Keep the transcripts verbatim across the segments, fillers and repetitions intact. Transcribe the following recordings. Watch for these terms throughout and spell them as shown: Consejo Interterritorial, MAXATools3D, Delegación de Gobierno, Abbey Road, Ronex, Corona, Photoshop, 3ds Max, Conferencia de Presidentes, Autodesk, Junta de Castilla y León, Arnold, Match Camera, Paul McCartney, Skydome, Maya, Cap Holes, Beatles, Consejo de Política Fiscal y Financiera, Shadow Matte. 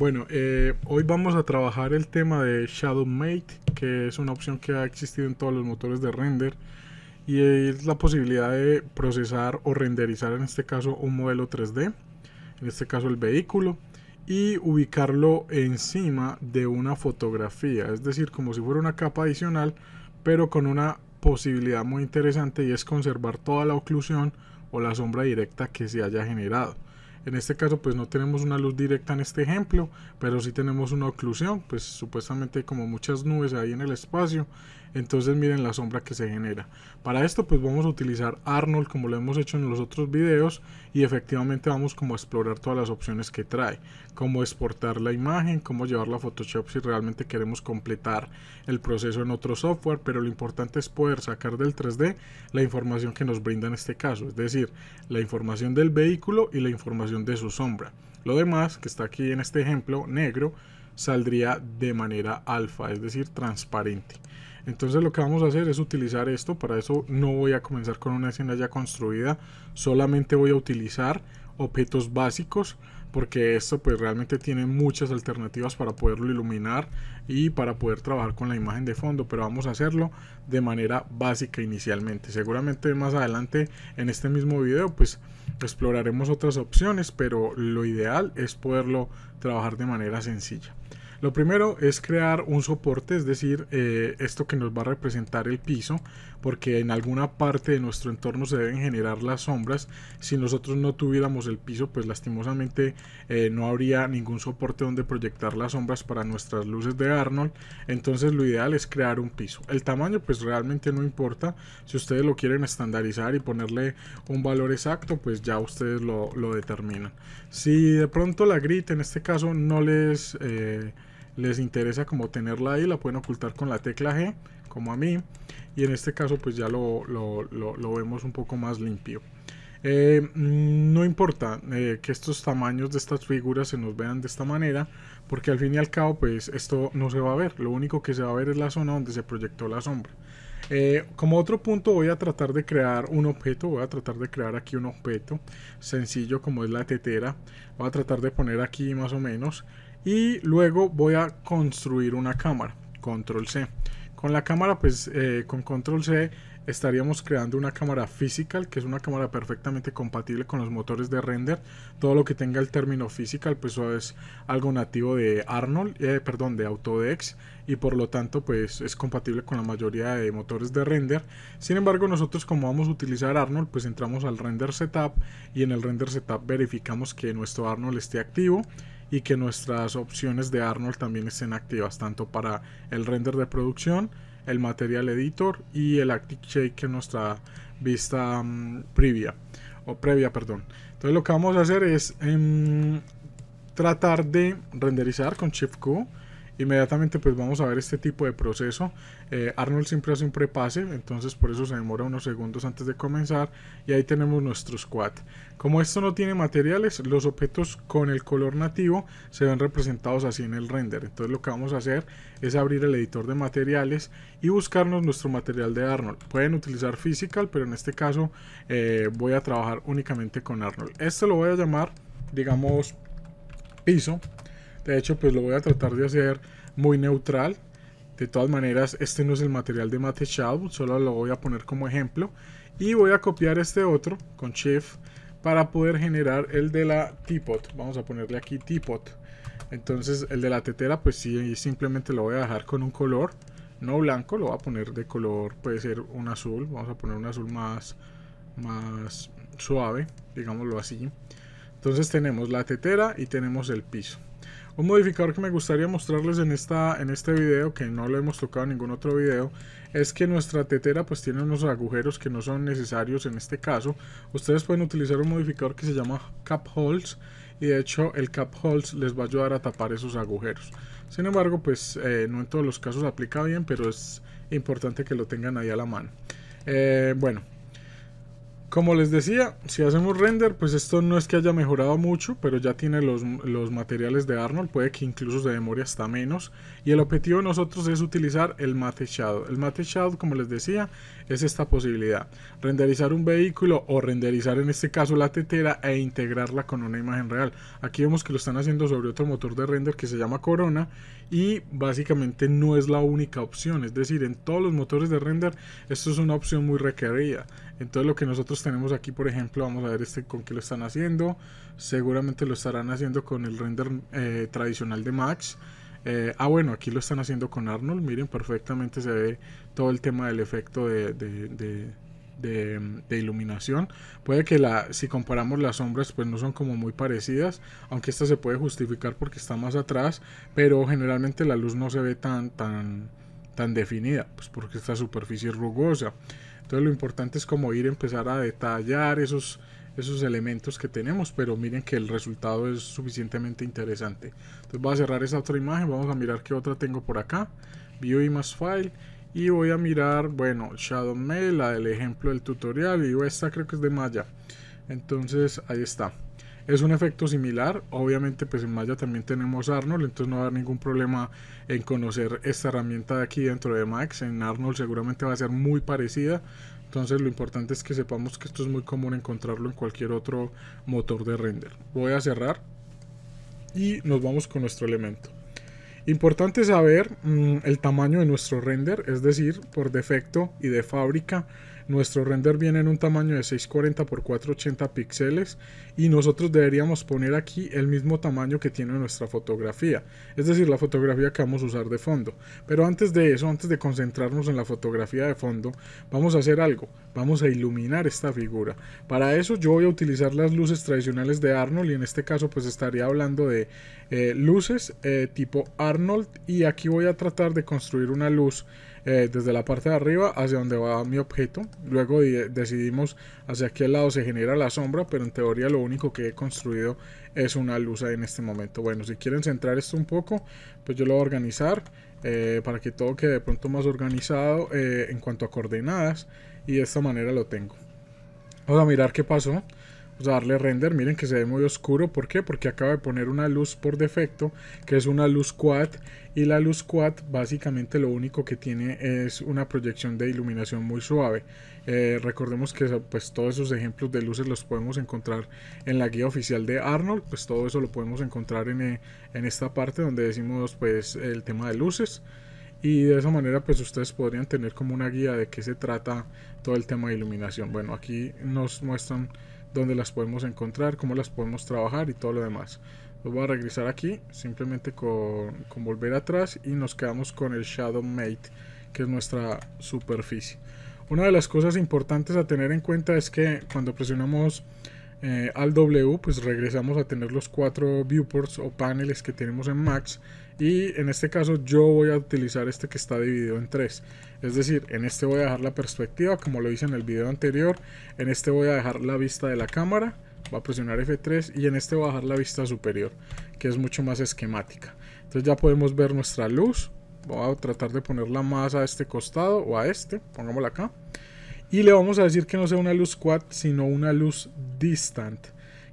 Bueno, eh, hoy vamos a trabajar el tema de Shadow Matte, que es una opción que ha existido en todos los motores de render y es la posibilidad de procesar o renderizar, en este caso, un modelo tres D, en este caso el vehículo, y ubicarlo encima de una fotografía, es decir, como si fuera una capa adicional, pero con una posibilidad muy interesante, y es conservar toda la oclusión o la sombra directa que se haya generado. En este caso pues no tenemos una luz directa en este ejemplo, pero sí tenemos una oclusión, pues supuestamente como muchas nubes ahí en el espacio, entonces miren la sombra que se genera. Para esto pues vamos a utilizar Arnold como lo hemos hecho en los otros videos, y efectivamente vamos como a explorar todas las opciones que trae, cómo exportar la imagen, cómo llevarla a Photoshop si realmente queremos completar el proceso en otro software, pero lo importante es poder sacar del tres D la información que nos brinda en este caso, es decir, la información del vehículo y la información de su sombra. Lo demás que está aquí en este ejemplo negro saldría de manera alfa, es decir, transparente. Entonces lo que vamos a hacer es utilizar esto. Para eso no voy a comenzar con una escena ya construida, solamente voy a utilizar objetos básicos, porque esto pues realmente tiene muchas alternativas para poderlo iluminar y para poder trabajar con la imagen de fondo, pero vamos a hacerlo de manera básica inicialmente. Seguramente más adelante en este mismo video pues exploraremos otras opciones, pero lo ideal es poderlo trabajar de manera sencilla. Lo primero es crear un soporte, es decir, eh, esto que nos va a representar el piso, porque en alguna parte de nuestro entorno se deben generar las sombras. Si nosotros no tuviéramos el piso, pues lastimosamente eh, no habría ningún soporte donde proyectar las sombras para nuestras luces de Arnold. Entonces lo ideal es crear un piso. El tamaño pues realmente no importa, si ustedes lo quieren estandarizar y ponerle un valor exacto, pues ya ustedes lo, lo determinan. Si de pronto la grid en este caso no les... Eh, les interesa como tenerla ahí, la pueden ocultar con la tecla G, como a mí, y en este caso pues ya lo, lo, lo, lo vemos un poco más limpio. Eh, no importa eh, que estos tamaños de estas figuras se nos vean de esta manera, porque al fin y al cabo pues esto no se va a ver, lo único que se va a ver es la zona donde se proyectó la sombra. Eh, como otro punto voy a tratar de crear un objeto, voy a tratar de crear aquí un objeto sencillo como es la tetera, voy a tratar de poner aquí más o menos. Y luego voy a construir una cámara, control C. Con la cámara, pues eh, con control C estaríamos creando una cámara physical, que es una cámara perfectamente compatible con los motores de render. Todo lo que tenga el término physical pues es algo nativo de Arnold, eh, perdón, de Autodesk, y por lo tanto pues es compatible con la mayoría de motores de render. Sin embargo, nosotros como vamos a utilizar Arnold, pues entramos al render setup, y en el render setup verificamos que nuestro Arnold esté activo y que nuestras opciones de Arnold también estén activas, tanto para el render de producción, el material editor y el active shake, que es nuestra vista um, previa o previa, perdón. Entonces lo que vamos a hacer es um, tratar de renderizar con Shift Q. Inmediatamente pues vamos a ver este tipo de proceso. eh, Arnold siempre hace un prepase, entonces por eso se demora unos segundos antes de comenzar, y ahí tenemos nuestro squad. Como esto no tiene materiales, los objetos con el color nativo se ven representados así en el render. Entonces lo que vamos a hacer es abrir el editor de materiales y buscarnos nuestro material de Arnold. Pueden utilizar physical, pero en este caso eh, voy a trabajar únicamente con Arnold. Este lo voy a llamar, digamos, piso. De hecho pues lo voy a tratar de hacer muy neutral. De todas maneras, este no es el material de Matte Shadow, solo lo voy a poner como ejemplo, y voy a copiar este otro con Shift para poder generar el de la teapot. Vamos a ponerle aquí teapot. Entonces el de la tetera pues sí, simplemente lo voy a dejar con un color no blanco, lo voy a poner de color, puede ser un azul. Vamos a poner un azul más, más suave, digámoslo así. Entonces tenemos la tetera y tenemos el piso. Un modificador que me gustaría mostrarles en, esta, en este video, que no lo hemos tocado en ningún otro video, es que nuestra tetera pues tiene unos agujeros que no son necesarios en este caso. Ustedes pueden utilizar un modificador que se llama Cap Holes, y de hecho el Cap Holes les va a ayudar a tapar esos agujeros. Sin embargo pues eh, no en todos los casos aplica bien, pero es importante que lo tengan ahí a la mano. Eh, bueno, Como les decía, si hacemos render, pues esto no es que haya mejorado mucho, pero ya tiene los, los materiales de Arnold, puede que incluso se demore hasta menos. Y el objetivo de nosotros es utilizar el Matte Shadow. El Matte Shadow, como les decía, es esta posibilidad. Renderizar un vehículo o renderizar en este caso la tetera e integrarla con una imagen real. Aquí vemos que lo están haciendo sobre otro motor de render que se llama Corona y básicamente no es la única opción. Es decir, en todos los motores de render esto es una opción muy requerida. Entonces lo que nosotros tenemos aquí, por ejemplo, vamos a ver este con qué lo están haciendo. Seguramente lo estarán haciendo con el render eh, tradicional de Max. Eh, ah, bueno, aquí lo están haciendo con Arnold. Miren, perfectamente se ve todo el tema del efecto de, de, de, de, de iluminación. Puede que la, si comparamos las sombras, pues no son como muy parecidas. Aunque esta se puede justificar porque está más atrás. Pero generalmente la luz no se ve tan, tan, tan definida, pues porque esta superficie es rugosa. Entonces lo importante es como ir a empezar a detallar esos, esos elementos que tenemos, pero miren que el resultado es suficientemente interesante. Entonces voy a cerrar esa otra imagen, vamos a mirar qué otra tengo por acá. View Image File y voy a mirar, bueno, Shadow Matte, la del ejemplo del tutorial, y esta creo que es de Maya. Entonces ahí está. Es un efecto similar, obviamente pues en Maya también tenemos Arnold, entonces no va a haber ningún problema en conocer esta herramienta de aquí dentro de Max. En Arnold seguramente va a ser muy parecida, entonces lo importante es que sepamos que esto es muy común encontrarlo en cualquier otro motor de render. Voy a cerrar y nos vamos con nuestro elemento. Importante saber mmm, el tamaño de nuestro render, es decir, por defecto y de fábrica. Nuestro render viene en un tamaño de seiscientos cuarenta por cuatrocientos ochenta píxeles y nosotros deberíamos poner aquí el mismo tamaño que tiene nuestra fotografía, es decir, la fotografía que vamos a usar de fondo. Pero antes de eso, antes de concentrarnos en la fotografía de fondo, vamos a hacer algo, vamos a iluminar esta figura. Para eso yo voy a utilizar las luces tradicionales de Arnold y en este caso pues estaría hablando de eh, luces eh, tipo Arnold, y aquí voy a tratar de construir una luz Eh, desde la parte de arriba hacia donde va mi objeto. Luego de decidimos hacia qué lado se genera la sombra, pero en teoría lo único que he construido es una luz en este momento. Bueno, si quieren centrar esto un poco, pues yo lo voy a organizar eh, para que todo quede de pronto más organizado eh, en cuanto a coordenadas, y de esta manera lo tengo. Vamos a mirar qué pasó. Vamos a darle render, miren que se ve muy oscuro. ¿Por qué? Porque acabo de poner una luz por defecto, que es una luz quad, y la luz quad básicamente lo único que tiene es una proyección de iluminación muy suave. Eh, recordemos que pues todos esos ejemplos de luces los podemos encontrar en la guía oficial de Arnold, pues todo eso lo podemos encontrar en, en esta parte donde decimos pues el tema de luces, y de esa manera pues ustedes podrían tener como una guía de qué se trata todo el tema de iluminación. Bueno, aquí nos muestran donde las podemos encontrar, cómo las podemos trabajar y todo lo demás. Lo voy a regresar aquí, simplemente con, con volver atrás, y nos quedamos con el Shadow Matte, que es nuestra superficie. Una de las cosas importantes a tener en cuenta es que cuando presionamos eh, al W, pues regresamos a tener los cuatro viewports o paneles que tenemos en Max, y en este caso yo voy a utilizar este que está dividido en tres. Es decir, en este voy a dejar la perspectiva, como lo hice en el video anterior. En este voy a dejar la vista de la cámara, voy a presionar F tres, y en este voy a dejar la vista superior, que es mucho más esquemática. Entonces ya podemos ver nuestra luz. Voy a tratar de ponerla más a este costado o a este, pongámosla acá. Y le vamos a decir que no sea una luz quad, sino una luz distant,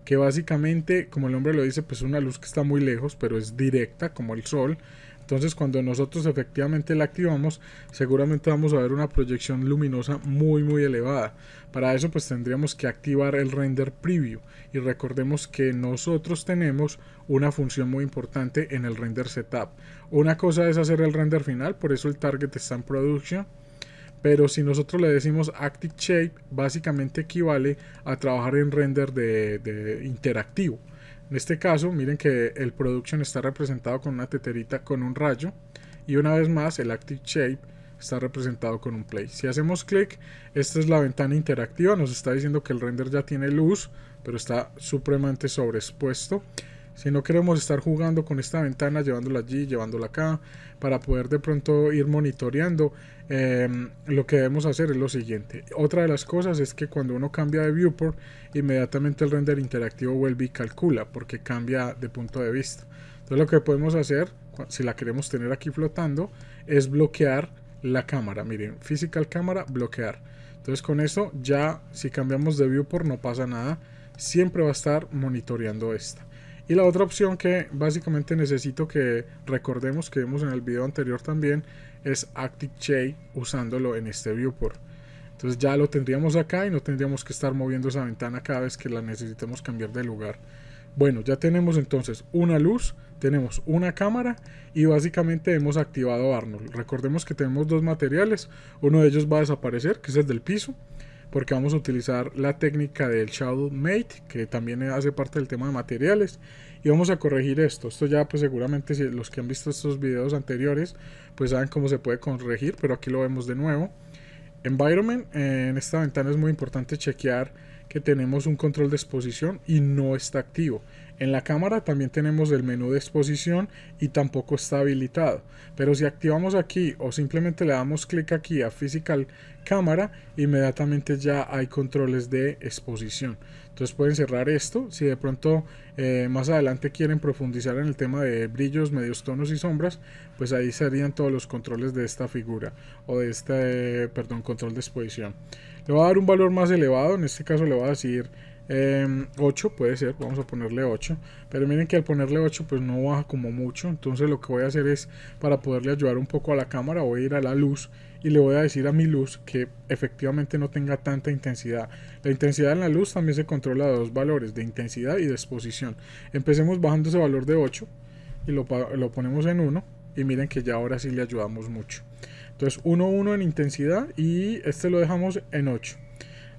que básicamente, como el nombre lo dice, pues es una luz que está muy lejos, pero es directa, como el sol. Entonces cuando nosotros efectivamente la activamos, seguramente vamos a ver una proyección luminosa muy muy elevada. Para eso pues tendríamos que activar el render preview, y recordemos que nosotros tenemos una función muy importante en el render setup. Una cosa es hacer el render final, por eso el target está en production. Pero si nosotros le decimos Active Shape, básicamente equivale a trabajar en render de, de interactivo. En este caso, miren que el Production está representado con una teterita con un rayo. Y una vez más, el Active Shape está representado con un play. Si hacemos clic, esta es la ventana interactiva. Nos está diciendo que el render ya tiene luz, pero está supremamente sobreexpuesto. Si no queremos estar jugando con esta ventana, llevándola allí, llevándola acá, para poder de pronto ir monitoreando, eh, lo que debemos hacer es lo siguiente. Otra de las cosas es que cuando uno cambia de viewport, inmediatamente el render interactivo vuelve y calcula, porque cambia de punto de vista. Entonces lo que podemos hacer, si la queremos tener aquí flotando, es bloquear la cámara. Miren, Physical Camera, bloquear. Entonces con esto ya, si cambiamos de viewport, no pasa nada, siempre va a estar monitoreando esta. Y la otra opción que básicamente necesito que recordemos, que vimos en el video anterior también, es Active Shade, usándolo en este viewport. Entonces ya lo tendríamos acá y no tendríamos que estar moviendo esa ventana cada vez que la necesitemos cambiar de lugar. Bueno, ya tenemos entonces una luz, tenemos una cámara y básicamente hemos activado Arnold. Recordemos que tenemos dos materiales, uno de ellos va a desaparecer, que es el del piso, porque vamos a utilizar la técnica del Shadow Matte, que también hace parte del tema de materiales, y vamos a corregir esto. Esto ya pues seguramente si los que han visto estos videos anteriores pues saben cómo se puede corregir, pero aquí lo vemos de nuevo. Environment, en esta ventana es muy importante chequear que tenemos un control de exposición y no está activo. En la cámara también tenemos el menú de exposición y tampoco está habilitado, pero si activamos aquí o simplemente le damos clic aquí a Physical Camera, inmediatamente ya hay controles de exposición. Entonces pueden cerrar esto. Si de pronto eh, más adelante quieren profundizar en el tema de brillos, medios tonos y sombras, pues ahí serían todos los controles de esta figura o de este, eh, perdón, control de exposición. Le voy a dar un valor más elevado, en este caso le voy a decir Eh, ocho, puede ser, vamos a ponerle ocho, pero miren que al ponerle ocho pues no baja como mucho. Entonces lo que voy a hacer es, para poderle ayudar un poco a la cámara, voy a ir a la luz y le voy a decir a mi luz que efectivamente no tenga tanta intensidad. La intensidad en la luz también se controla de dos valores, de intensidad y de exposición. Empecemos bajando ese valor de ocho y lo, lo ponemos en uno, y miren que ya ahora sí le ayudamos mucho. Entonces uno, uno en intensidad, y este lo dejamos en ocho.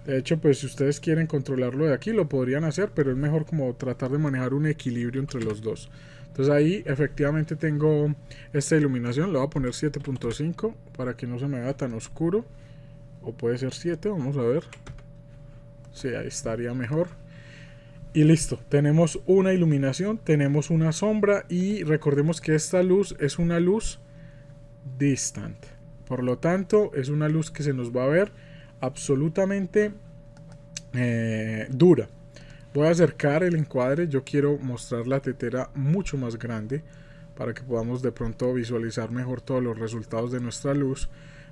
De hecho, pues si ustedes quieren controlarlo de aquí, lo podrían hacer, pero es mejor como tratar de manejar un equilibrio entre los dos. Entonces ahí efectivamente tengo esta iluminación, le voy a poner siete punto cinco para que no se me vea tan oscuro. O puede ser siete, vamos a ver. Sí, ahí estaría mejor. Y listo, tenemos una iluminación, tenemos una sombra, y recordemos que esta luz es una luz distant. Por lo tanto, es una luz que se nos va a ver absolutamente eh, dura. Voy a acercar el encuadre, yo quiero mostrar la tetera mucho más grande para que podamos de pronto visualizar mejor todos los resultados de nuestra luz.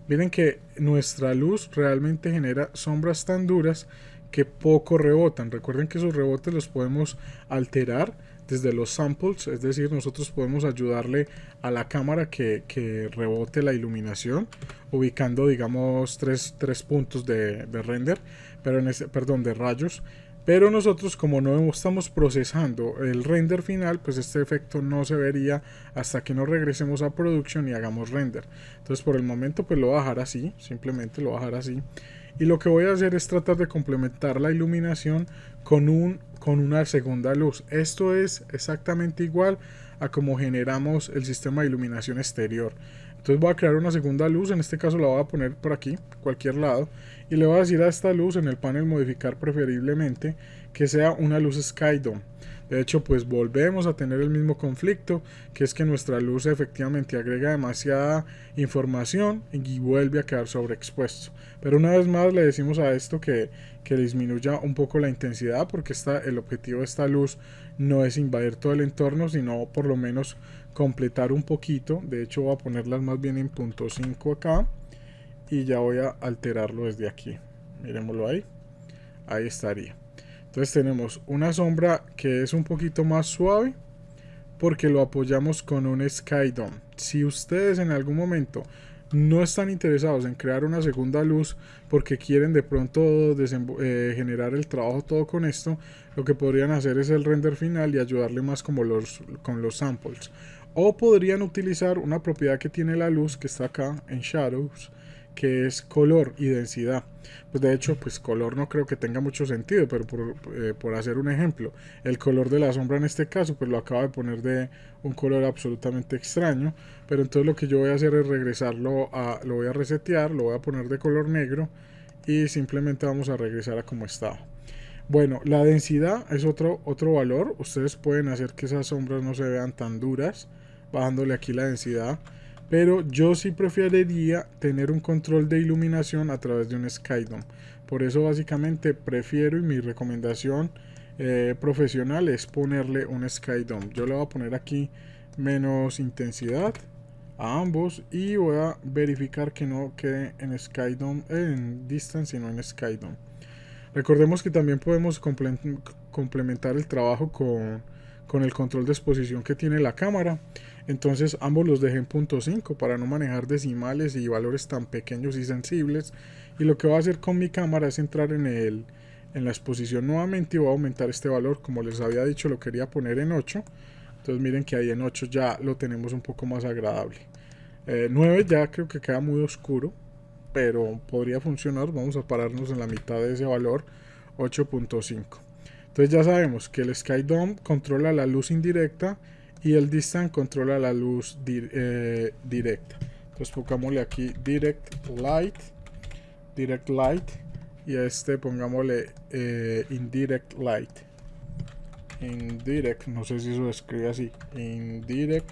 Miren que nuestra luz realmente genera sombras tan duras que poco rebotan. Recuerden que esos rebotes los podemos alterar desde los samples, es decir, nosotros podemos ayudarle a la cámara que, que rebote la iluminación, ubicando, digamos, tres, tres puntos de, de render, pero en este, perdón, de rayos. Pero nosotros, como no estamos procesando el render final, pues este efecto no se vería hasta que no regresemos a Production y hagamos render. Entonces, por el momento, pues lo voy a dejar así, simplemente lo voy a dejar así. Y lo que voy a hacer es tratar de complementar la iluminación con, un, con una segunda luz. Esto es exactamente igual a como generamos el sistema de iluminación exterior. Entonces voy a crear una segunda luz, en este caso la voy a poner por aquí, cualquier lado. Y le voy a decir a esta luz en el panel modificar preferiblemente que sea una luz Skydome. De hecho, pues volvemos a tener el mismo conflicto, que es que nuestra luz efectivamente agrega demasiada información y vuelve a quedar sobreexpuesto. Pero una vez más le decimos a esto que, que disminuya un poco la intensidad, porque esta, el objetivo de esta luz no es invadir todo el entorno, sino por lo menos completar un poquito. De hecho, voy a ponerlas más bien en punto cinco acá y ya voy a alterarlo desde aquí. Miremoslo ahí, ahí estaría. Entonces tenemos una sombra que es un poquito más suave porque lo apoyamos con un Skydome. Si ustedes en algún momento no están interesados en crear una segunda luz porque quieren de pronto eh, generar el trabajo todo con esto, lo que podrían hacer es el render final y ayudarle más como los, con los samples. O podrían utilizar una propiedad que tiene la luz, que está acá en Shadows, que es color y densidad. Pues de hecho, pues color no creo que tenga mucho sentido, pero por, eh, por hacer un ejemplo, el color de la sombra en este caso pues lo acabo de poner de un color absolutamente extraño, pero entonces lo que yo voy a hacer es regresarlo a, lo voy a resetear, lo voy a poner de color negro y simplemente vamos a regresar a como estaba. Bueno, la densidad es otro, otro valor. Ustedes pueden hacer que esas sombras no se vean tan duras bajándole aquí la densidad, pero yo sí preferiría tener un control de iluminación a través de un Skydome. Por eso básicamente prefiero, y mi recomendación eh, profesional es ponerle un Skydome. Yo le voy a poner aquí menos intensidad, a ambos y voy a verificar que no quede en Skydome, en Distance, sino en Skydome. Recordemos que también podemos complementar el trabajo con, con el control de exposición que tiene la cámara. Entonces ambos los dejé en punto cinco para no manejar decimales y valores tan pequeños y sensibles. Y lo que voy a hacer con mi cámara es entrar en, el, en la exposición nuevamente y voy a aumentar este valor. Como les había dicho, lo quería poner en ocho. Entonces miren que ahí en ocho ya lo tenemos un poco más agradable. Eh, nueve ya creo que queda muy oscuro, pero podría funcionar. Vamos a pararnos en la mitad de ese valor, ocho punto cinco. Entonces ya sabemos que el Skydome controla la luz indirecta y el Distance controla la luz dir, eh, directa. Entonces pongámosle aquí Direct Light, Direct Light, y a este pongámosle eh, Indirect Light. Indirect, no sé si eso se escribe así, Indirect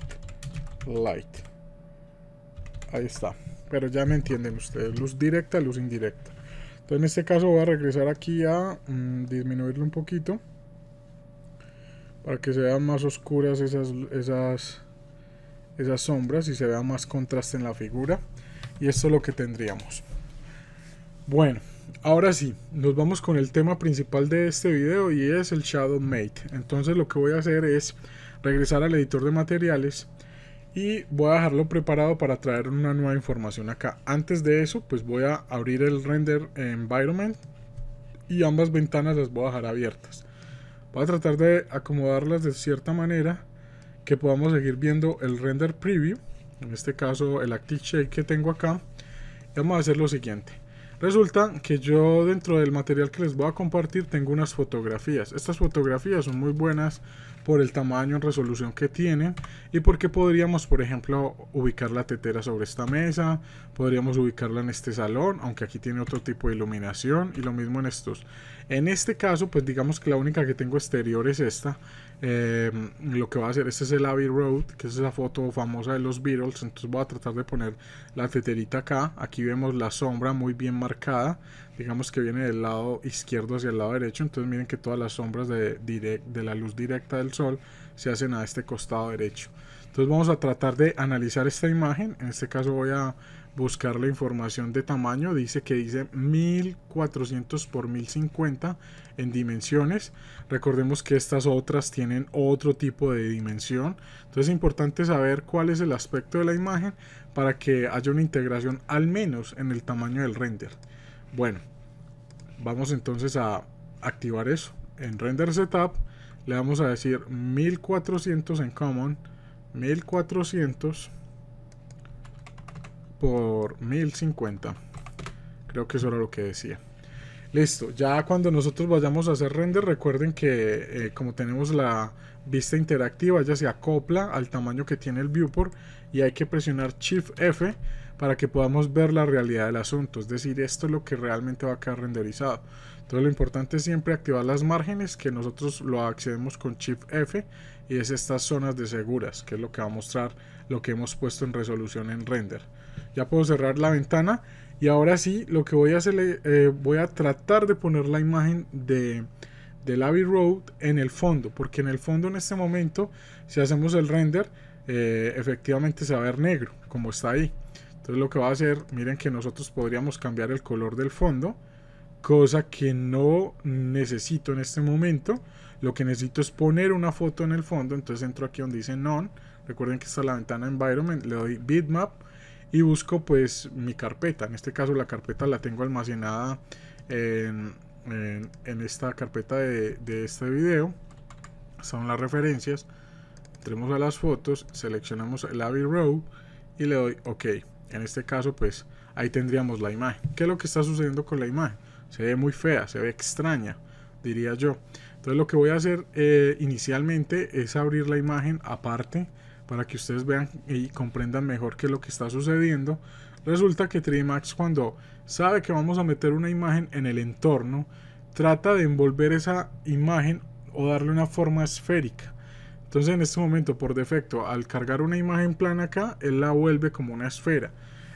Light. Ahí está, pero ya me entienden ustedes, luz directa, luz indirecta. Entonces en este caso voy a regresar aquí a mmm, disminuirlo un poquito para que se vean más oscuras esas, esas, esas sombras y se vea más contraste en la figura. Y esto es lo que tendríamos. Bueno, ahora sí, nos vamos con el tema principal de este video y es el Shadow Matte. Entonces lo que voy a hacer es regresar al editor de materiales y voy a dejarlo preparado para traer una nueva información acá. Antes de eso, pues voy a abrir el Render Environment y ambas ventanas las voy a dejar abiertas. Voy a tratar de acomodarlas de cierta manera que podamos seguir viendo el Render Preview. En este caso el Active Shade que tengo acá. Y vamos a hacer lo siguiente. Resulta que yo dentro del material que les voy a compartir tengo unas fotografías. Estas fotografías son muy buenas por el tamaño y resolución que tienen y porque podríamos, por ejemplo, ubicar la tetera sobre esta mesa, podríamos ubicarla en este salón, aunque aquí tiene otro tipo de iluminación, y lo mismo en estos. En este caso, pues digamos que la única que tengo exterior es esta. Eh, lo que voy a hacer, este es el Abbey Road, que es esa foto famosa de los Beatles. Entonces voy a tratar de poner la teterita acá. Aquí vemos la sombra muy bien marcada, digamos que viene del lado izquierdo hacia el lado derecho. Entonces miren que todas las sombras de, direct, de la luz directa del sol se hacen a este costado derecho. Entonces vamos a tratar de analizar esta imagen. En este caso voy a buscar la información de tamaño. Dice que dice mil cuatrocientos por mil cincuenta en dimensiones. Recordemos que estas otras tienen otro tipo de dimensión. Entonces es importante saber cuál es el aspecto de la imagen para que haya una integración al menos en el tamaño del render. Bueno, vamos entonces a activar eso. En Render Setup le vamos a decir mil cuatrocientos en Common, mil cuatrocientos por mil cincuenta. Creo que eso era lo que decía. Listo, ya cuando nosotros vayamos a hacer render, recuerden que eh, como tenemos la vista interactiva, ella se acopla al tamaño que tiene el viewport y hay que presionar Shift F para que podamos ver la realidad del asunto, es decir, esto es lo que realmente va a quedar renderizado. Entonces lo importante es siempre activar las márgenes, que nosotros lo accedemos con Shift F, y es estas zonas de seguras, que es lo que va a mostrar lo que hemos puesto en resolución en render. Ya puedo cerrar la ventana. Y ahora sí, lo que voy a hacer, eh, voy a tratar de poner la imagen de, del Abbey Road en el fondo, porque en el fondo en este momento, si hacemos el render, eh, efectivamente se va a ver negro, como está ahí. Entonces lo que va a hacer, miren que nosotros podríamos cambiar el color del fondo, cosa que no necesito en este momento. Lo que necesito es poner una foto en el fondo, entonces entro aquí donde dice None, recuerden que está la ventana Environment, le doy Bitmap, y busco pues mi carpeta. En este caso la carpeta la tengo almacenada en, en, en esta carpeta de, de este video. Son las referencias. Entremos a las fotos, seleccionamos el Abbey Road y le doy OK. En este caso pues ahí tendríamos la imagen. ¿Qué es lo que está sucediendo con la imagen? Se ve muy fea, se ve extraña, diría yo. Entonces lo que voy a hacer eh, inicialmente es abrir la imagen aparte, para que ustedes vean y comprendan mejor qué es lo que está sucediendo. Resulta que tres D Max, cuando sabe que vamos a meter una imagen en el entorno, trata de envolver esa imagen o darle una forma esférica. Entonces en este momento por defecto, al cargar una imagen plana acá, él la vuelve como una esfera.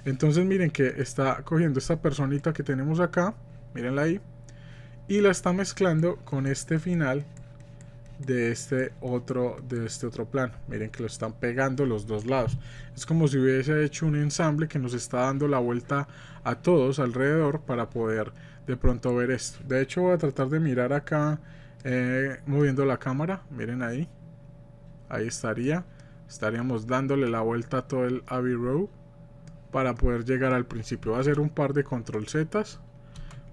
Entonces miren que está cogiendo esta personita que tenemos acá, mírenla ahí, y la está mezclando con este final de este otro de este otro plano. Miren que lo están pegando los dos lados. Es como si hubiese hecho un ensamble que nos está dando la vuelta a todos alrededor para poder de pronto ver esto. De hecho voy a tratar de mirar acá eh, moviendo la cámara. Miren ahí. Ahí estaría. Estaríamos dándole la vuelta a todo el Abbey Road para poder llegar al principio. Va a ser un par de control zetas.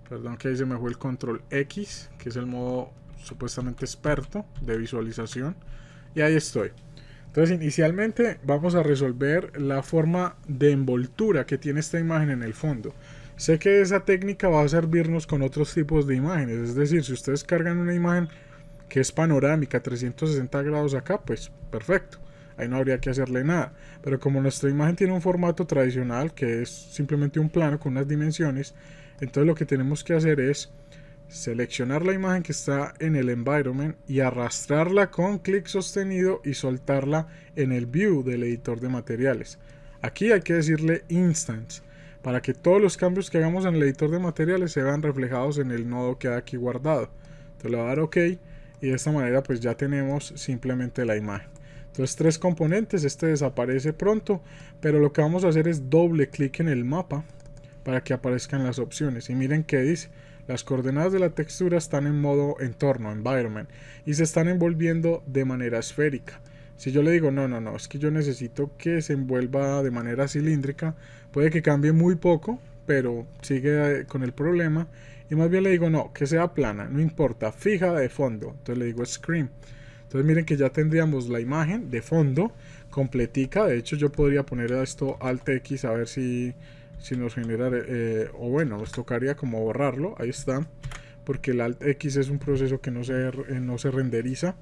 Perdón que ahí se me fue el control X, que es el modo supuestamente experto de visualización. Y ahí estoy. Entonces inicialmente vamos a resolver la forma de envoltura que tiene esta imagen en el fondo. Sé que esa técnica va a servirnos con otros tipos de imágenes. Es decir, si ustedes cargan una imagen que es panorámica trescientos sesenta grados acá, pues perfecto. Ahí no habría que hacerle nada. Pero como nuestra imagen tiene un formato tradicional, que es simplemente un plano con unas dimensiones, entonces lo que tenemos que hacer es seleccionar la imagen que está en el environment y arrastrarla con clic sostenido y soltarla en el view del editor de materiales. Aquí hay que decirle instance para que todos los cambios que hagamos en el editor de materiales se vean reflejados en el nodo que hay aquí guardado. Entonces le voy a dar OK y de esta manera pues ya tenemos simplemente la imagen. Entonces tres componentes, este desaparece pronto, pero lo que vamos a hacer es doble clic en el mapa para que aparezcan las opciones y miren qué dice. Las coordenadas de la textura están en modo entorno, environment, y se están envolviendo de manera esférica. Si yo le digo, no, no, no, es que yo necesito que se envuelva de manera cilíndrica, puede que cambie muy poco, pero sigue con el problema. Y más bien le digo, no, que sea plana, no importa, fija de fondo. Entonces le digo screen. Entonces miren que ya tendríamos la imagen de fondo completica. De hecho yo podría poner esto alt X a ver si... si nos genera, eh, o bueno, nos tocaría como borrarlo, ahí está, porque el Alt X es un proceso que no se, eh, no se renderiza.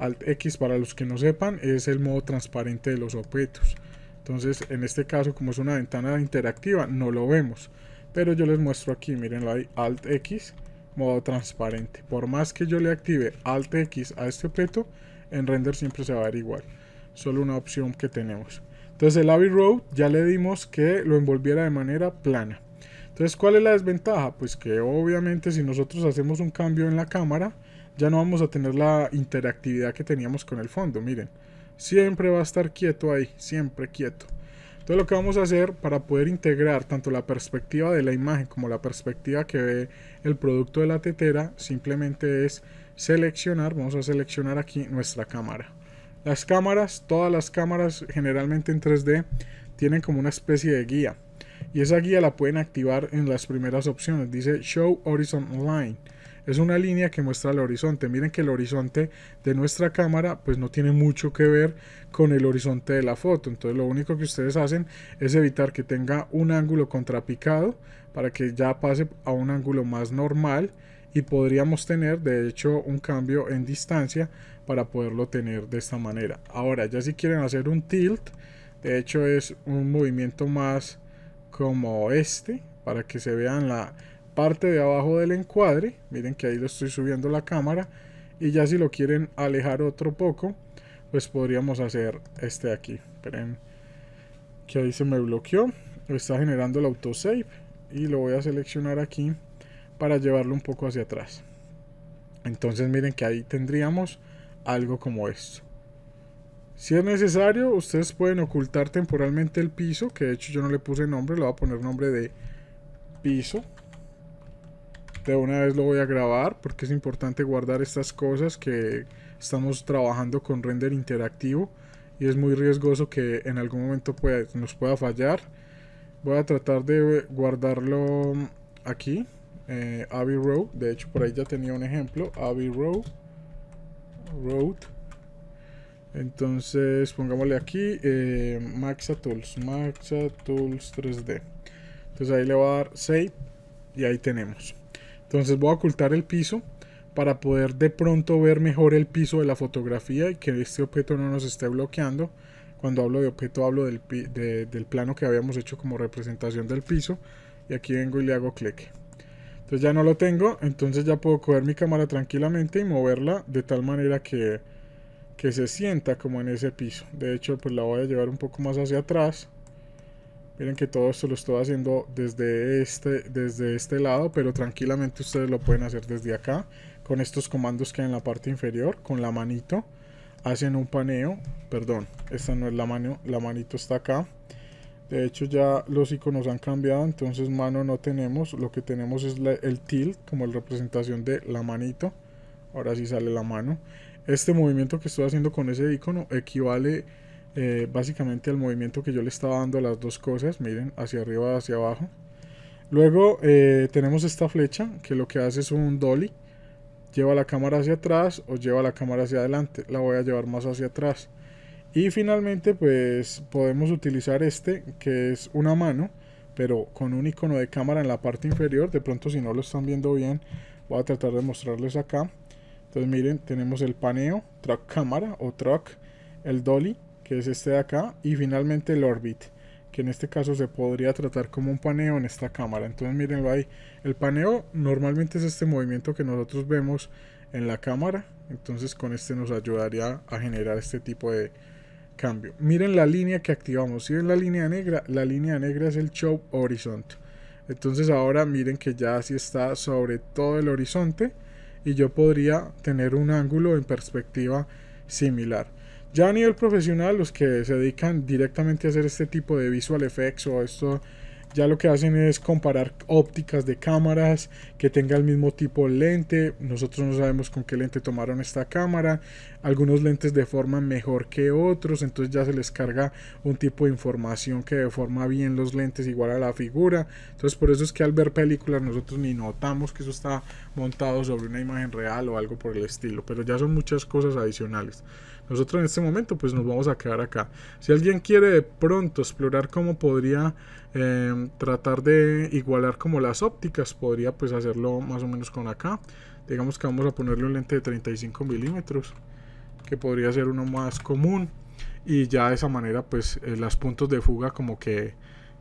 Alt X, para los que no sepan, es el modo transparente de los objetos. Entonces en este caso, como es una ventana interactiva, no lo vemos, pero yo les muestro aquí, mirenlo ahí, Alt X, modo transparente. Por más que yo le active Alt X a este objeto, en render siempre se va a ver igual, solo una opción que tenemos. Entonces el Abbey Road ya le dimos que lo envolviera de manera plana. Entonces, ¿cuál es la desventaja? Pues que obviamente si nosotros hacemos un cambio en la cámara, ya no vamos a tener la interactividad que teníamos con el fondo. Miren, siempre va a estar quieto ahí, siempre quieto. Entonces lo que vamos a hacer para poder integrar tanto la perspectiva de la imagen como la perspectiva que ve el producto de la tetera, simplemente es seleccionar, vamos a seleccionar aquí nuestra cámara. Las cámaras, todas las cámaras generalmente en tres D tienen como una especie de guía y esa guía la pueden activar en las primeras opciones, dice Show Horizon Line, es una línea que muestra el horizonte. Miren que el horizonte de nuestra cámara pues no tiene mucho que ver con el horizonte de la foto, entonces lo único que ustedes hacen es evitar que tenga un ángulo contrapicado para que ya pase a un ángulo más normal. Y podríamos tener de hecho un cambio en distancia para poderlo tener de esta manera. Ahora ya si quieren hacer un tilt, de hecho es un movimiento más como este, para que se vean la parte de abajo del encuadre. Miren que ahí lo estoy subiendo la cámara. Y ya si lo quieren alejar otro poco, pues podríamos hacer este de aquí. Esperen que ahí se me bloqueó, está generando el autosave y lo voy a seleccionar aquí para llevarlo un poco hacia atrás. Entonces miren que ahí tendríamos algo como esto. Si es necesario, ustedes pueden ocultar temporalmente el piso, que de hecho yo no le puse nombre, le voy a poner nombre de piso. De una vez lo voy a grabar porque es importante guardar estas cosas, que estamos trabajando con render interactivo y es muy riesgoso que en algún momento pueda, nos pueda fallar. Voy a tratar de guardarlo aquí. Eh, Abbey Road, de hecho por ahí ya tenía un ejemplo, Abbey Road, Road. Entonces pongámosle aquí eh, Maxa Tools, Maxa Tools tres D. Entonces ahí le voy a dar Save y ahí tenemos. Entonces voy a ocultar el piso para poder de pronto ver mejor el piso de la fotografía y que este objeto no nos esté bloqueando. Cuando hablo de objeto hablo del, de, del plano que habíamos hecho como representación del piso. Y aquí vengo y le hago clic. Entonces ya no lo tengo, entonces ya puedo coger mi cámara tranquilamente y moverla de tal manera que, que se sienta como en ese piso. De hecho pues la voy a llevar un poco más hacia atrás. Miren que todo esto lo estoy haciendo desde este, desde este lado, pero tranquilamente ustedes lo pueden hacer desde acá. con estos comandos que hay en la parte inferior, con la manito, hacen un paneo, perdón, esta no es la mano, la manito está acá. De hecho ya los iconos han cambiado, entonces mano no tenemos, lo que tenemos es la, el tilt como la representación de la manito. Ahora sí sale la mano. Este movimiento que estoy haciendo con ese icono equivale eh, básicamente al movimiento que yo le estaba dando a las dos cosas, miren, hacia arriba, hacia abajo. Luego eh, tenemos esta flecha que lo que hace es un dolly, lleva la cámara hacia atrás o lleva la cámara hacia adelante, la voy a llevar más hacia atrás. Y finalmente pues podemos utilizar este que es una mano pero con un icono de cámara en la parte inferior. De pronto si no lo están viendo bien voy a tratar de mostrarles acá. Entonces miren, tenemos el paneo, track cámara o track, el dolly que es este de acá y finalmente el orbit que en este caso se podría tratar como un paneo en esta cámara. Entonces mírenlo ahí, el paneo normalmente es este movimiento que nosotros vemos en la cámara, entonces con este nos ayudaría a generar este tipo de cambio. Miren la línea que activamos, si ven la línea negra, la línea negra es el show horizonte, entonces ahora miren que ya así está sobre todo el horizonte y yo podría tener un ángulo en perspectiva similar. Ya a nivel profesional los que se dedican directamente a hacer este tipo de visual effects o esto, ya lo que hacen es comparar ópticas de cámaras que tenga el mismo tipo de lente. Nosotros no sabemos con qué lente tomaron esta cámara. Algunos lentes deforman mejor que otros, entonces ya se les carga un tipo de información que deforma bien los lentes igual a la figura. Entonces por eso es que al ver películas nosotros ni notamos que eso está montado sobre una imagen real o algo por el estilo, pero ya son muchas cosas adicionales. Nosotros en este momento pues nos vamos a quedar acá. Si alguien quiere de pronto explorar cómo podría eh, tratar de igualar como las ópticas, podría pues hacerlo más o menos con acá. Digamos que vamos a ponerle un lente de treinta y cinco milímetros, que podría ser uno más común. Y ya de esa manera pues eh, los puntos de fuga como que,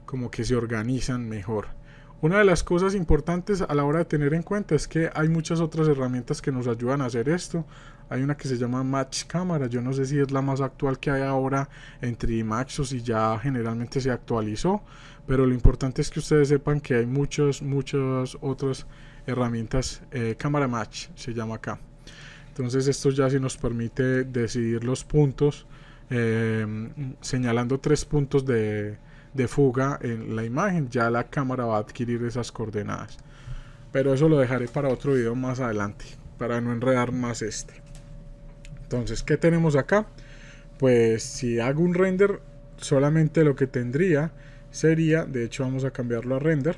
como que se organizan mejor. Una de las cosas importantes a la hora de tener en cuenta es que hay muchas otras herramientas que nos ayudan a hacer esto. Hay una que se llama Match Camera, yo no sé si es la más actual que hay ahora en tres D Max o si ya generalmente se actualizó, pero lo importante es que ustedes sepan que hay muchas, muchas otras herramientas. eh, Camera Match se llama acá. Entonces esto ya sí nos permite decidir los puntos, eh, señalando tres puntos de, de fuga en la imagen, ya la cámara va a adquirir esas coordenadas. Pero eso lo dejaré para otro video más adelante, para no enredar más este. Entonces, ¿qué tenemos acá? Pues si hago un render, solamente lo que tendría sería, de hecho vamos a cambiarlo a render,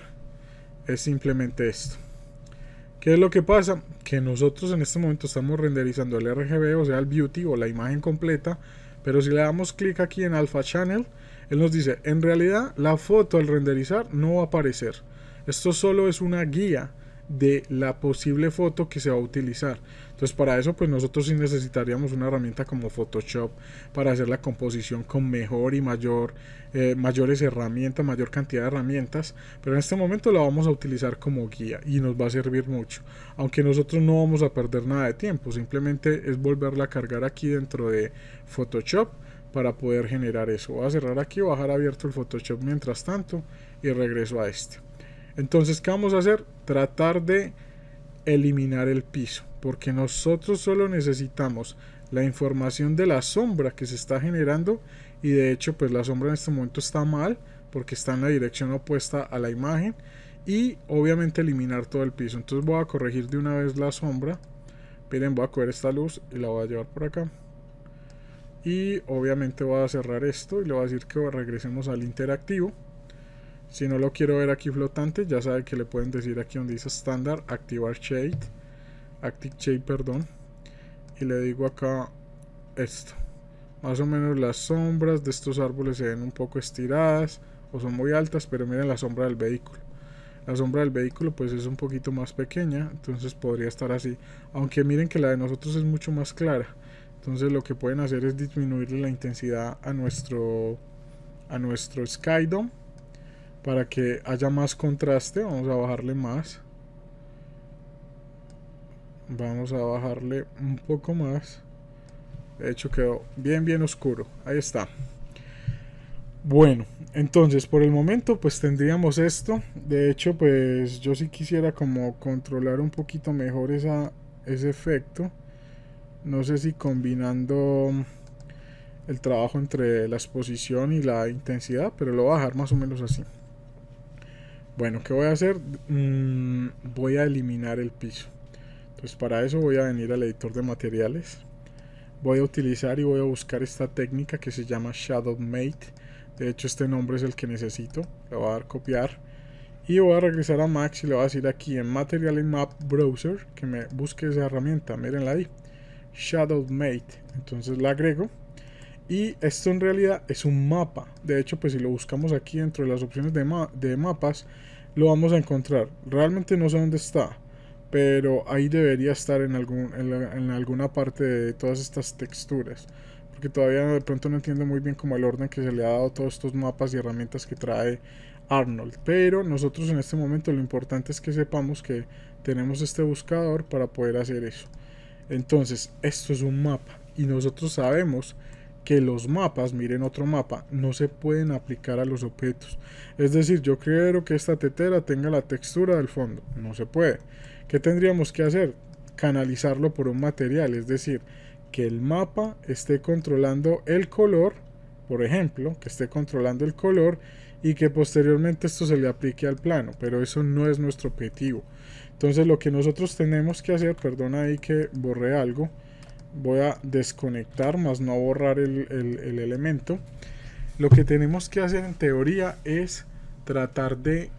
es simplemente esto. ¿Qué es lo que pasa? Que nosotros en este momento estamos renderizando el R G B, o sea el beauty o la imagen completa, pero si le damos clic aquí en Alpha Channel, él nos dice, en realidad la foto al renderizar no va a aparecer. Esto solo es una guía de la posible foto que se va a utilizar. Entonces para eso pues nosotros sí necesitaríamos una herramienta como Photoshop para hacer la composición con mejor y mayor eh, mayores herramientas, mayor cantidad de herramientas, pero en este momento la vamos a utilizar como guía y nos va a servir mucho, aunque nosotros no vamos a perder nada de tiempo, simplemente es volverla a cargar aquí dentro de Photoshop para poder generar eso. Voy a cerrar aquí, bajar abierto el Photoshop mientras tanto y regreso a este. Entonces, ¿qué vamos a hacer? Tratar de eliminar el piso, porque nosotros solo necesitamos la información de la sombra que se está generando y de hecho pues la sombra en este momento está mal porque está en la dirección opuesta a la imagen y obviamente eliminar todo el piso. Entonces voy a corregir de una vez la sombra, miren, voy a coger esta luz y la voy a llevar por acá y obviamente voy a cerrar esto y le voy a decir que regresemos al interactivo. Si no lo quiero ver aquí flotante, ya saben que le pueden decir aquí donde dice estándar, activar shade, active shade, perdón. Y le digo acá esto. Más o menos las sombras de estos árboles se ven un poco estiradas o son muy altas, pero miren la sombra del vehículo. La sombra del vehículo pues es un poquito más pequeña, entonces podría estar así. Aunque miren que la de nosotros es mucho más clara. Entonces lo que pueden hacer es disminuirle la intensidad a nuestro, a nuestro Skydome, para que haya más contraste. Vamos a bajarle más, vamos a bajarle un poco más, de hecho quedó bien bien oscuro, ahí está. Bueno, entonces por el momento pues tendríamos esto. De hecho pues yo sí quisiera como controlar un poquito mejor esa, ese efecto. No sé si combinando el trabajo entre la exposición y la intensidad, pero lo voy a dejar más o menos así. Bueno, ¿qué voy a hacer? Mm, voy a eliminar el piso. Entonces para eso voy a venir al editor de materiales. Voy a utilizar y voy a buscar esta técnica que se llama Shadow Matte. De hecho este nombre es el que necesito. Le voy a dar copiar. Y voy a regresar a Max y le voy a decir aquí en Material y Map Browser que me busque esa herramienta. Mírenla ahí. Shadow Matte. Entonces la agrego. Y esto en realidad es un mapa. De hecho pues si lo buscamos aquí dentro de las opciones de, ma de mapas lo vamos a encontrar. Realmente no sé dónde está, pero ahí debería estar en, algún, en, la, en alguna parte de todas estas texturas, porque todavía de pronto no entiendo muy bien como el orden que se le ha dado a todos estos mapas y herramientas que trae Arnold, pero nosotros en este momento lo importante es que sepamos que tenemos este buscador para poder hacer eso. Entonces esto es un mapa y nosotros sabemos que los mapas, miren otro mapa, no se pueden aplicar a los objetos. Es decir, yo quiero que esta tetera tenga la textura del fondo, no se puede. ¿Qué tendríamos que hacer? Canalizarlo por un material, es decir, que el mapa esté controlando el color, por ejemplo, que esté controlando el color y que posteriormente esto se le aplique al plano, pero eso no es nuestro objetivo. Entonces lo que nosotros tenemos que hacer, perdona ahí que borré algo, voy a desconectar más no borrar el, el, el elemento. Lo que tenemos que hacer en teoría es tratar de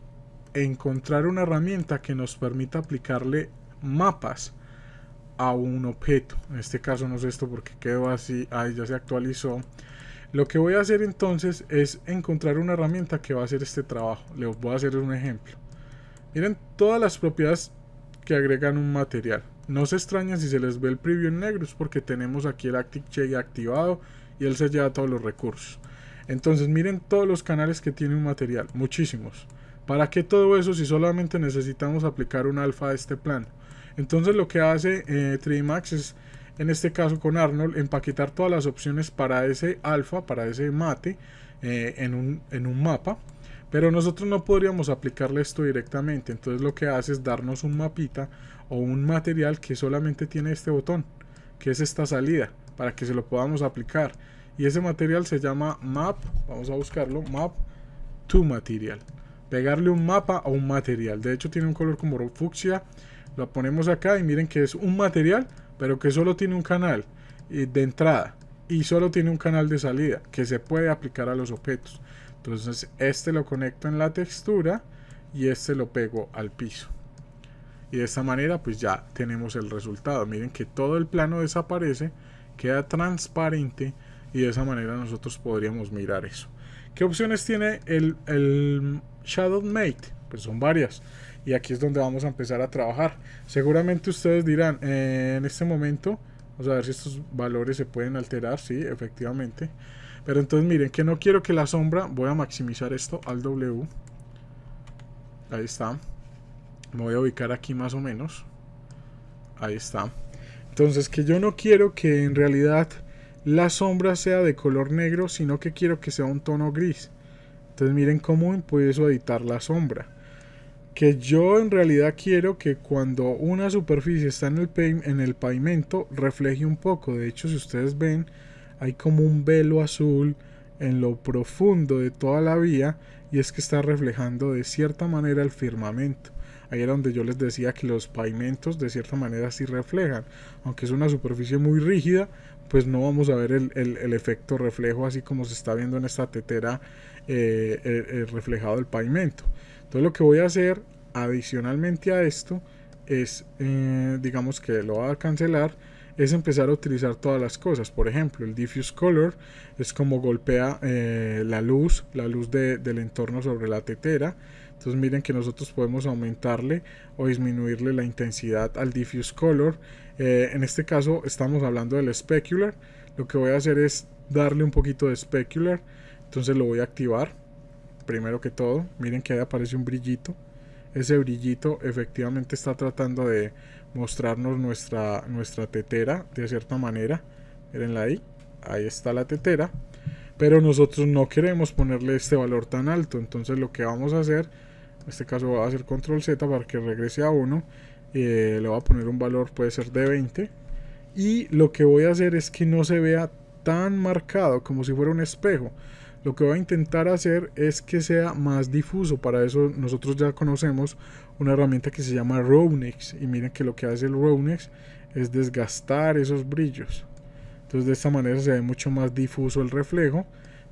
encontrar una herramienta que nos permita aplicarle mapas a un objeto. En este caso no es esto porque quedó así, ahí ya se actualizó. Lo que voy a hacer entonces es encontrar una herramienta que va a hacer este trabajo. Les voy a hacer un ejemplo. Miren todas las propiedades que agregan un material. No se extrañen si se les ve el preview en negro, es porque tenemos aquí el Active Shade activado y él se lleva todos los recursos. Entonces miren todos los canales que tiene un material, muchísimos. ¿Para qué todo eso si solamente necesitamos aplicar un alfa a este plano? Entonces lo que hace eh, tres D Max es, en este caso con Arnold, empaquetar todas las opciones para ese alfa, para ese mate, eh, en, un, en un mapa. Pero nosotros no podríamos aplicarle esto directamente. Entonces lo que hace es darnos un mapita o un material que solamente tiene este botón, que es esta salida, para que se lo podamos aplicar. Y ese material se llama Map, vamos a buscarlo, Map to Material. Pegarle un mapa a un material, de hecho tiene un color como fucsia, lo ponemos acá y miren que es un material pero que solo tiene un canal de entrada y solo tiene un canal de salida que se puede aplicar a los objetos. Entonces este lo conecto en la textura y este lo pego al piso y de esta manera pues ya tenemos el resultado. Miren que todo el plano desaparece, queda transparente y de esa manera nosotros podríamos mirar eso. ¿Qué opciones tiene el, el Shadow Matte? Pues son varias y aquí es donde vamos a empezar a trabajar. Seguramente ustedes dirán eh, en este momento, vamos a ver si estos valores se pueden alterar, sí, efectivamente. Pero entonces miren que no quiero que la sombra, voy a maximizar esto al W, ahí está, me voy a ubicar aquí más o menos, ahí está. Entonces que yo no quiero que en realidad la sombra sea de color negro, sino que quiero que sea un tono gris. Entonces miren cómo empiezo a editar la sombra. Que yo en realidad quiero que cuando una superficie está en el, en el pavimento refleje un poco. De hecho si ustedes ven hay como un velo azul en lo profundo de toda la vía y es que está reflejando de cierta manera el firmamento. Ahí era donde yo les decía que los pavimentos de cierta manera sí reflejan, aunque es una superficie muy rígida, pues no vamos a ver el, el, el efecto reflejo así como se está viendo en esta tetera eh, el, el reflejado del pavimento. Entonces lo que voy a hacer adicionalmente a esto es, eh, digamos que lo voy a cancelar, es empezar a utilizar todas las cosas. Por ejemplo, el diffuse color es como golpea eh, la luz, la luz de, del entorno sobre la tetera. Entonces miren que nosotros podemos aumentarle o disminuirle la intensidad al diffuse color. Eh, en este caso estamos hablando del specular. Lo que voy a hacer es darle un poquito de specular. Entonces lo voy a activar. Primero que todo, miren que ahí aparece un brillito. Ese brillito efectivamente está tratando de mostrarnos nuestra, nuestra tetera de cierta manera. Mirenla ahí, ahí está la tetera. Pero nosotros no queremos ponerle este valor tan alto. Entonces lo que vamos a hacer, en este caso voy a hacer control Z para que regrese a uno. eh, le voy a poner un valor, puede ser de veinte, y lo que voy a hacer es que no se vea tan marcado como si fuera un espejo. Lo que voy a intentar hacer es que sea más difuso. Para eso nosotros ya conocemos una herramienta que se llama Ronex, y miren que lo que hace el Ronex es desgastar esos brillos. Entonces de esta manera se ve mucho más difuso el reflejo.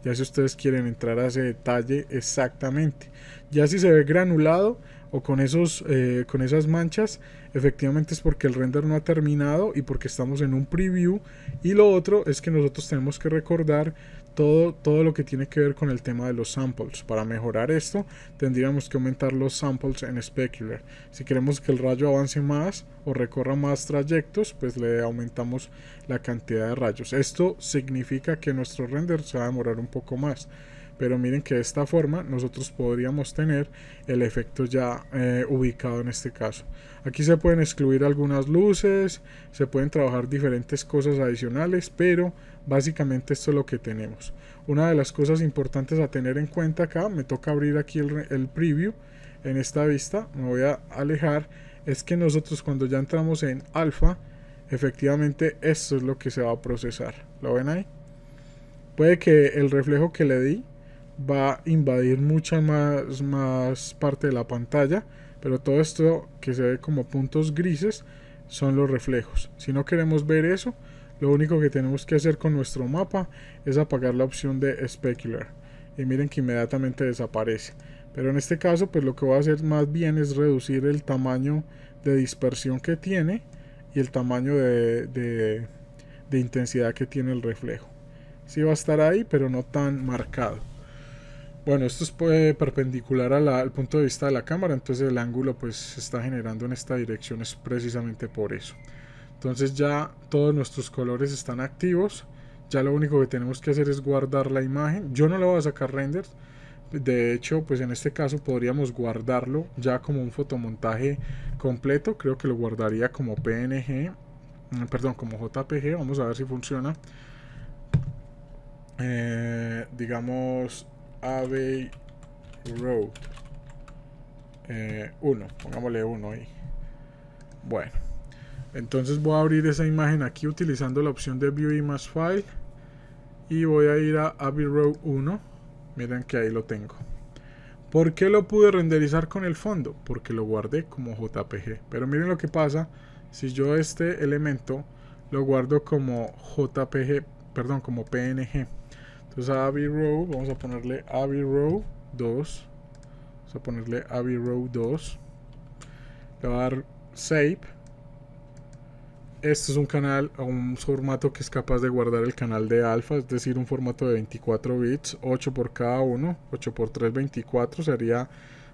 Ya si ustedes quieren entrar a ese detalle exactamente, ya si se ve granulado o con, esos, eh, con esas manchas, efectivamente es porque el render no ha terminado y porque estamos en un preview. Y lo otro es que nosotros tenemos que recordar todo, todo lo que tiene que ver con el tema de los samples. Para mejorar esto tendríamos que aumentar los samples en Specular. Si queremos que el rayo avance más o recorra más trayectos, pues le aumentamos la cantidad de rayos. Esto significa que nuestro render se va a demorar un poco más, pero miren que de esta forma nosotros podríamos tener el efecto ya eh, ubicado en este caso. Aquí se pueden excluir algunas luces, se pueden trabajar diferentes cosas adicionales, pero básicamente esto es lo que tenemos. Una de las cosas importantes a tener en cuenta acá, me toca abrir aquí el, el preview en esta vista, me voy a alejar, es que nosotros cuando ya entramos en alfa, efectivamente esto es lo que se va a procesar. ¿Lo ven ahí? Puede que el reflejo que le di va a invadir mucha más, más parte de la pantalla, pero todo esto que se ve como puntos grises son los reflejos. Si no queremos ver eso, lo único que tenemos que hacer con nuestro mapa es apagar la opción de Specular, y miren que inmediatamente desaparece. Pero en este caso pues lo que voy a hacer más bien es reducir el tamaño de dispersión que tiene y el tamaño de, de, de intensidad que tiene el reflejo. Sí va a estar ahí, pero no tan marcado. Bueno, esto es pues, perpendicular a la, al punto de vista de la cámara, entonces el ángulo pues se está generando en esta dirección, es precisamente por eso. Entonces ya todos nuestros colores están activos, ya lo único que tenemos que hacer es guardar la imagen. Yo no le voy a sacar render, de hecho pues en este caso podríamos guardarlo ya como un fotomontaje completo. Creo que lo guardaría como P N G, perdón, como J P G, vamos a ver si funciona. Eh, digamos... Abbey Road uno, eh, pongámosle uno ahí. Bueno, entonces voy a abrir esa imagen aquí utilizando la opción de View Image File y voy a ir a Abbey Road uno. Miren que ahí lo tengo. ¿Por qué lo pude renderizar con el fondo? Porque lo guardé como J P G. Pero miren lo que pasa si yo este elemento lo guardo como J P G, perdón, como P N G. Entonces a Abbey Road, vamos a ponerle Abbey Road dos. Vamos a ponerle Abbey Road dos. Le voy a dar Save. Esto es un canal, un formato que es capaz de guardar el canal de alfa, es decir, un formato de veinticuatro bits, ocho por cada uno, ocho por tres, veinticuatro, sería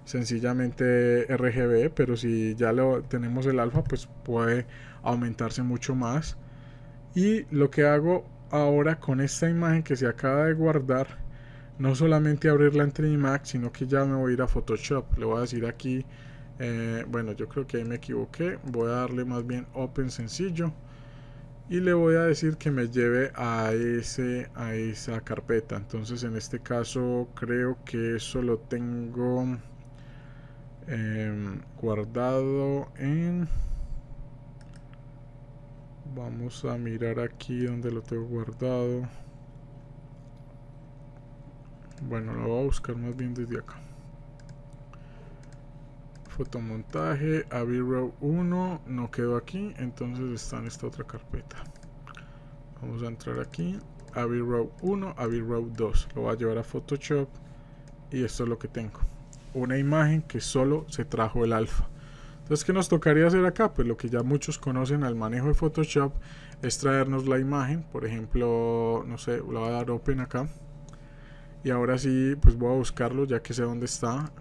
sencillamente R G B, pero si ya lo tenemos el alfa, pues puede aumentarse mucho más. Y lo que hago ahora con esta imagen que se acaba de guardar, no solamente abrirla en tres D Max, sino que ya me voy a ir a Photoshop. Le voy a decir aquí, eh, bueno, yo creo que ahí me equivoqué, voy a darle más bien Open sencillo y le voy a decir que me lleve a, ese, a esa carpeta. Entonces en este caso creo que eso lo tengo eh, guardado en... Vamos a mirar aquí donde lo tengo guardado. Bueno, lo voy a buscar más bien desde acá. Fotomontaje, Abbey Road uno, no quedó aquí, entonces está en esta otra carpeta. Vamos a entrar aquí, Abbey Road uno, Abbey Road dos. Lo voy a llevar a Photoshop y esto es lo que tengo. Una imagen que solo se trajo el alfa. Entonces, ¿qué nos tocaría hacer acá? Pues lo que ya muchos conocen al manejo de Photoshop es traernos la imagen. Por ejemplo, no sé, le voy a dar Open acá. Y ahora sí, pues voy a buscarlo ya que sé dónde está.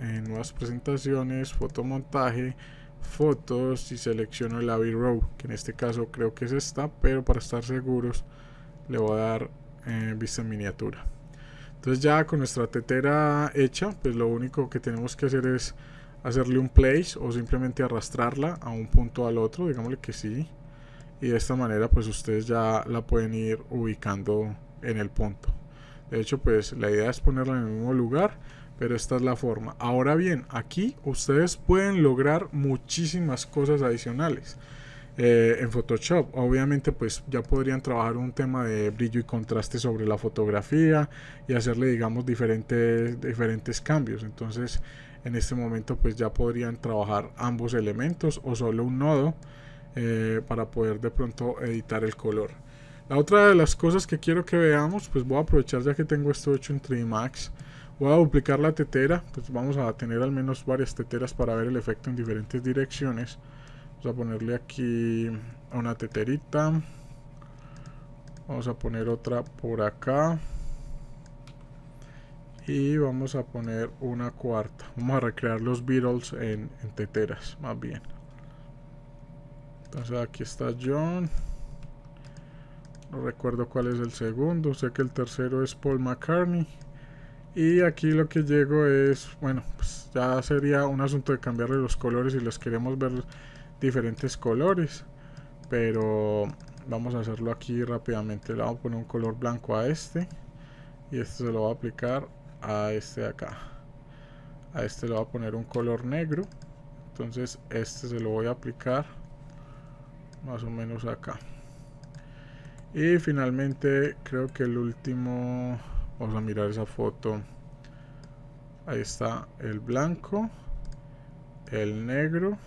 En nuevas presentaciones, fotomontaje, fotos y selecciono el Abbey Road, que en este caso creo que es esta, pero para estar seguros le voy a dar eh, vista en miniatura. Entonces ya con nuestra tetera hecha, pues lo único que tenemos que hacer es hacerle un place o simplemente arrastrarla a un punto al otro, digámosle que sí, y de esta manera pues ustedes ya la pueden ir ubicando en el punto. De hecho pues la idea es ponerla en el mismo lugar, pero esta es la forma. Ahora bien, aquí ustedes pueden lograr muchísimas cosas adicionales. Eh, en Photoshop, obviamente, pues ya podrían trabajar un tema de brillo y contraste sobre la fotografía y hacerle, digamos, diferentes, diferentes cambios. Entonces, en este momento, pues ya podrían trabajar ambos elementos o solo un nodo eh, para poder de pronto editar el color. La otra de las cosas que quiero que veamos, pues voy a aprovechar ya que tengo esto hecho en tres D Max. Voy a duplicar la tetera, pues vamos a tener al menos varias teteras para ver el efecto en diferentes direcciones. Vamos a ponerle aquí una teterita. Vamos a poner otra por acá. Y vamos a poner una cuarta. Vamos a recrear los Beatles en, en teteras, más bien. Entonces aquí está John. No recuerdo cuál es el segundo. Sé que el tercero es Paul McCartney. Y aquí lo que llego es, bueno, pues ya sería un asunto de cambiarle los colores si los queremos ver diferentes colores, pero vamos a hacerlo aquí rápidamente. Le vamos a poner un color blanco a este y este se lo va a aplicar a este de acá. A este le voy a poner un color negro, entonces este se lo voy a aplicar más o menos acá. Y finalmente creo que el último, vamos a mirar esa foto, ahí está el blanco, el negro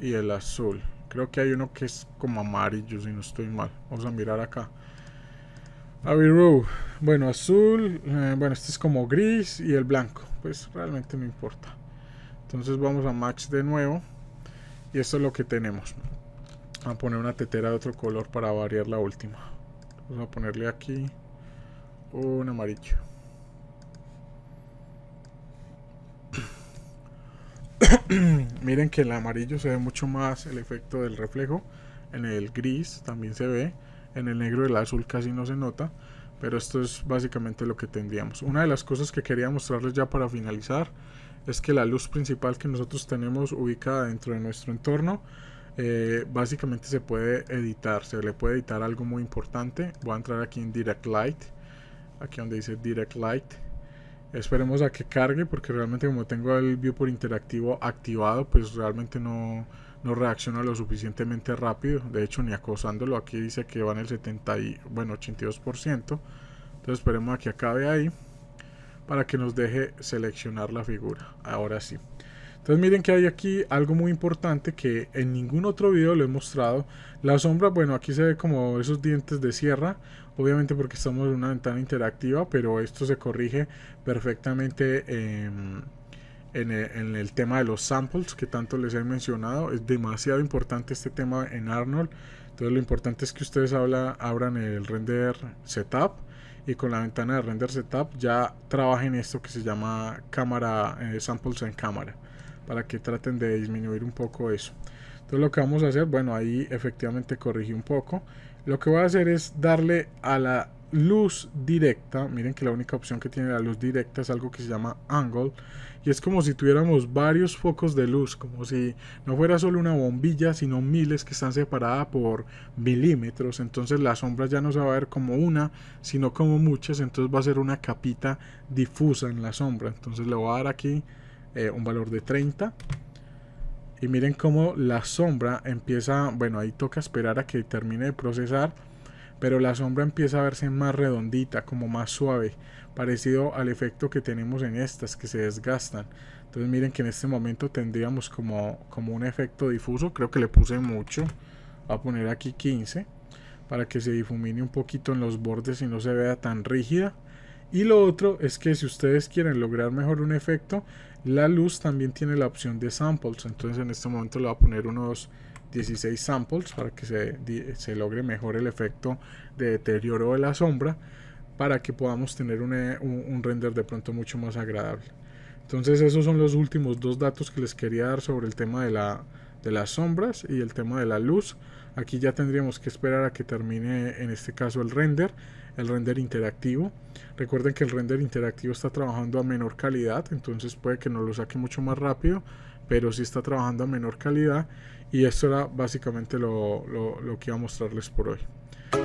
y el azul. Creo que hay uno que es como amarillo si no estoy mal. Vamos a mirar acá. Abbey Road. Bueno, azul. Eh, bueno, este es como gris y el blanco. Pues realmente no importa. Entonces vamos a Match de nuevo. Y esto es lo que tenemos. Vamos a poner una tetera de otro color para variar la última. Vamos a ponerle aquí un amarillo. Miren que el amarillo se ve mucho más el efecto del reflejo. En el gris también se ve. En el negro y el azul casi no se nota. Pero esto es básicamente lo que tendríamos. Una de las cosas que quería mostrarles ya para finalizar es que la luz principal que nosotros tenemos ubicada dentro de nuestro entorno eh, básicamente se puede editar. Se le puede editar algo muy importante. Voy a entrar aquí en Direct Light. Aquí donde dice Direct Light. Esperemos a que cargue porque realmente como tengo el viewport interactivo activado, pues realmente no, no reacciona lo suficientemente rápido. De hecho, ni acosándolo, aquí dice que va en el setenta y, bueno, ochenta y dos por ciento. Entonces esperemos a que acabe ahí para que nos deje seleccionar la figura. Ahora sí. Entonces miren que hay aquí algo muy importante que en ningún otro video lo he mostrado. La sombra, bueno, aquí se ve como esos dientes de sierra. Obviamente porque estamos en una ventana interactiva, pero esto se corrige perfectamente eh, en, el, en el tema de los samples que tanto les he mencionado. Es demasiado importante este tema en Arnold. Entonces lo importante es que ustedes habla, abran el render setup. Y con la ventana de render setup ya trabajen esto que se llama cámara, eh, samples en cámara, para que traten de disminuir un poco eso. Entonces lo que vamos a hacer, bueno, ahí efectivamente corrigí un poco. Lo que voy a hacer es darle a la luz directa. Miren que la única opción que tiene la luz directa es algo que se llama angle. Y es como si tuviéramos varios focos de luz, como si no fuera solo una bombilla, sino miles que están separadas por milímetros. Entonces la sombra ya no se va a ver como una, sino como muchas. Entonces va a ser una capita difusa en la sombra. Entonces le voy a dar aquí Eh, un valor de treinta y miren cómo la sombra empieza, bueno, ahí toca esperar a que termine de procesar, pero la sombra empieza a verse más redondita, como más suave, parecido al efecto que tenemos en estas que se desgastan. Entonces miren que en este momento tendríamos como, como un efecto difuso. Creo que le puse mucho, voy a poner aquí quince para que se difumine un poquito en los bordes y no se vea tan rígida. Y lo otro es que si ustedes quieren lograr mejor un efecto, la luz también tiene la opción de samples. Entonces en este momento le voy a poner unos dieciséis samples para que se, se logre mejor el efecto de deterioro de la sombra, para que podamos tener un, un, un render de pronto mucho más agradable. Entonces esos son los últimos dos datos que les quería dar sobre el tema de, la, de las sombras y el tema de la luz. Aquí ya tendríamos que esperar a que termine en este caso el render, el render interactivo. Recuerden que el render interactivo está trabajando a menor calidad, entonces puede que nos lo saque mucho más rápido, pero sí está trabajando a menor calidad. Y esto era básicamente lo, lo, lo que iba a mostrarles por hoy.